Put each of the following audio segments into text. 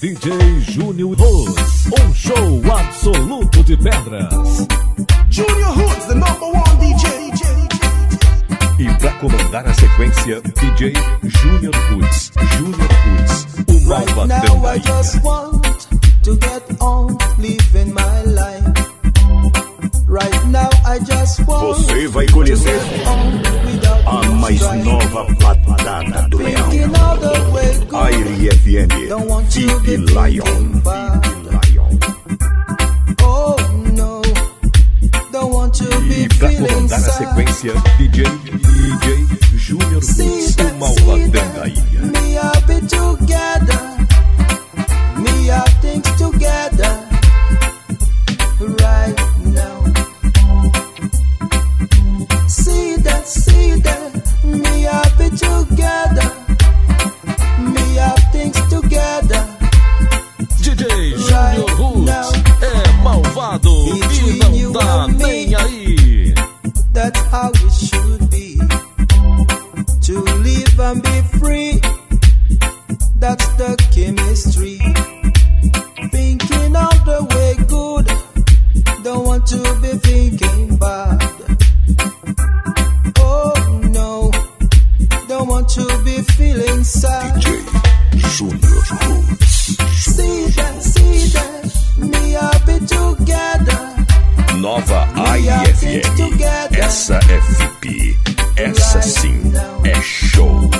DJ Junior Roots, um show absoluto de pedras. Junior Roots, the #1 DJ. E pra comandar a sequência, DJ Junior Roots, o Malvadão da Ilha. Now I just want to get on living my life. Right now I just want. Você vai conhecer a mais nova patada do Leão, Air FM, Big Lion. Oh no, don't want you to be feeling sad. E pra comandar a sequência, DJ Junior Roots, o Malvadão da Ilha. Me and be together, me and things together. Right. See that me have it together, me have things together. DJ Junior Roots é malvado e não dá nem aí. That's how it should be. To live and be free, that's the chemistry. Thinking all the way good, don't want to be thinking bad. To be feeling sad. DJ Junior Roots. See that, me and be together. Nova AIFM. Essa é VIP. Essa sim é show.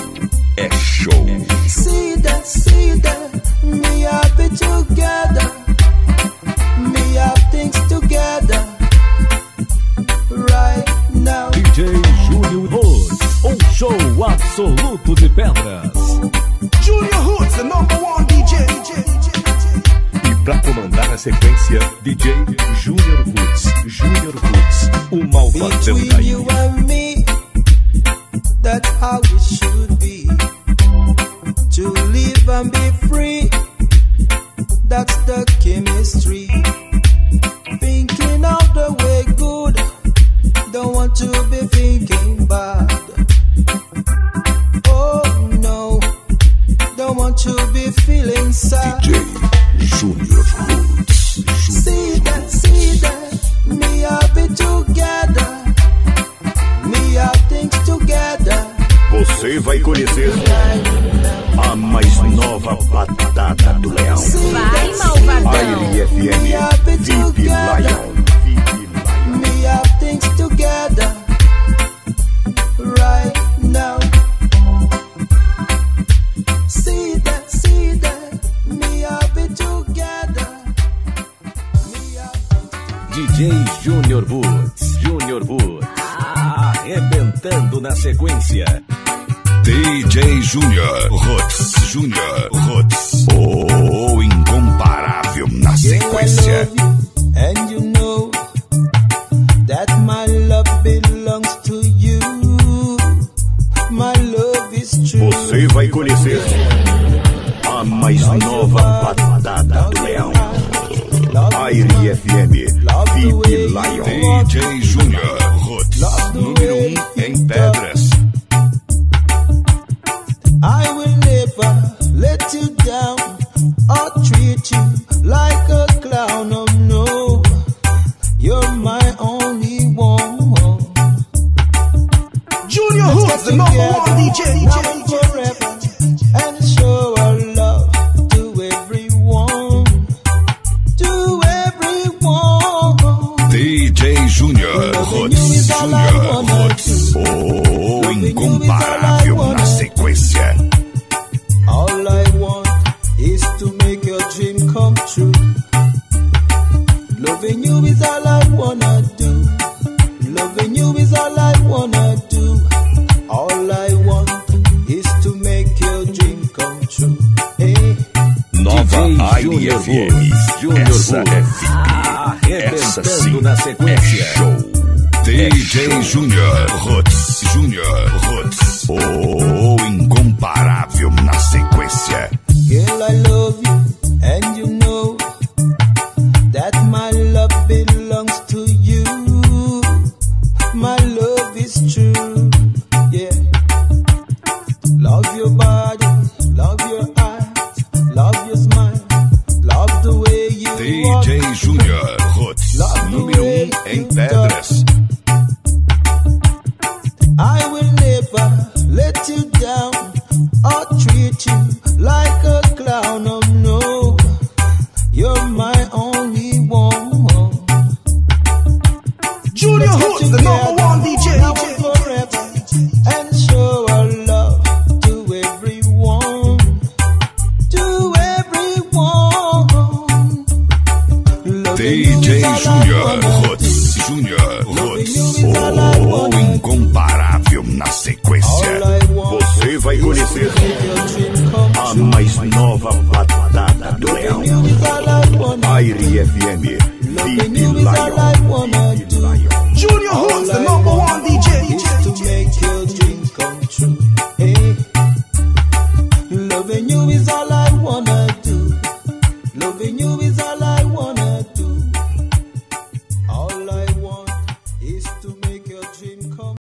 É show. See that, me and be together. Me and things together. Right now. DJ Junior Roots. Um show absoluto de pedras. Junior Roots, the #1 DJ. E pra comandar a sequência, DJ Junior Roots, o malvadão da ilha. You and me, that's how it should be. To live and be free, that's the chemistry. Thinking of the way good, don't want to be thinking bad. To be feeling sad. DJ Junior Roots. See that, me and be together, me and things together. Você vai conhecer a mais nova patada do Leão. Vai, malvadão. Air FM, VIP Lion. Me and things together. Right now. DJ Junior Roots, arrebentando na sequência. DJ Junior Roots, oh, incomparável na sequência. And you know that my love belongs to you. My love is true. Você vai conhecer a mais nova patada do Leão. Air FM, VIP Lion. DJ Junior Roots, número 1 em pedras. I will never let you down or treat you like a clown. Oh no, you're my only one. Junior Roots, the #1 DJ. And show our love to everyone. DJ Junior Roots, oh, incomparável na sequência. All I want is to make your dream come true. Loving you is all I wanna do. Loving you is all I wanna do. All I want is to make your dream come true. Hey. Nova AIFM, essa é VIP. Essa sim na sequência. É show. DJ Junior Roots, oh, incomparável na sequência. Girl, I love you and you know that my love belongs to you. My love is true. Yeah. Love your body, love your eyes, love your smile. treat you like a clown. Oh no, you're my only one. Junior Roots, the number one DJ. Forever and show our love to everyone, to everyone. DJ Junior Roots, Junior Roots, o incomparável na sequência. Você vai conhecer a mais nova patada do leão. Air FM, Big Lion. Junior Roots, the number one DJ. To make your dreams come true. Loving you is all I